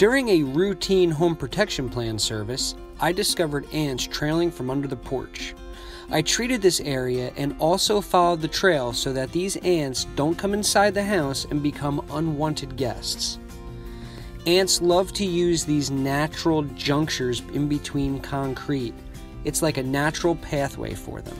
During a routine home protection plan service, I discovered ants trailing from under the porch. I treated this area and also followed the trail so that these ants don't come inside the house and become unwanted guests. Ants love to use these natural junctures in between concrete. It's like a natural pathway for them.